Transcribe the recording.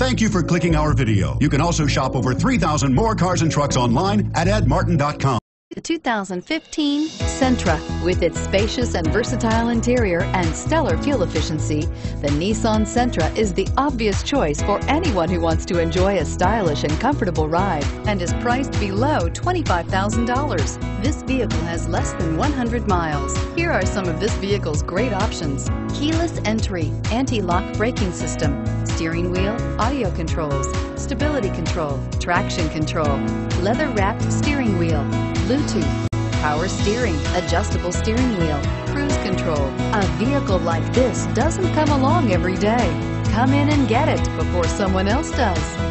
Thank you for clicking our video. You can also shop over 3,000 more cars and trucks online at edmartin.com. The 2015 Sentra. With its spacious and versatile interior and stellar fuel efficiency, the Nissan Sentra is the obvious choice for anyone who wants to enjoy a stylish and comfortable ride and is priced below $25,000. This vehicle has less than 100 miles. Here are some of this vehicle's great options: keyless entry, anti-lock braking system, steering wheel audio controls, stability control, traction control, leather-wrapped steering wheel, Bluetooth, power steering, adjustable steering wheel, cruise control. A vehicle like this doesn't come along every day. Come in and get it before someone else does.